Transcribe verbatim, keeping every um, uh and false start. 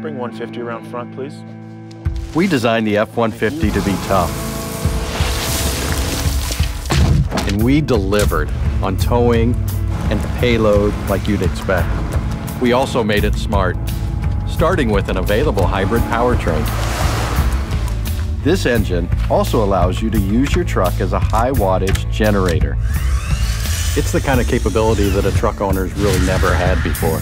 Bring one fifty around front, please. We designed the F one fifty to be tough. And we delivered on towing and the payload like you'd expect. We also made it smart, starting with an available hybrid powertrain. This engine also allows you to use your truck as a high wattage generator. It's the kind of capability that a truck owner's really never had before.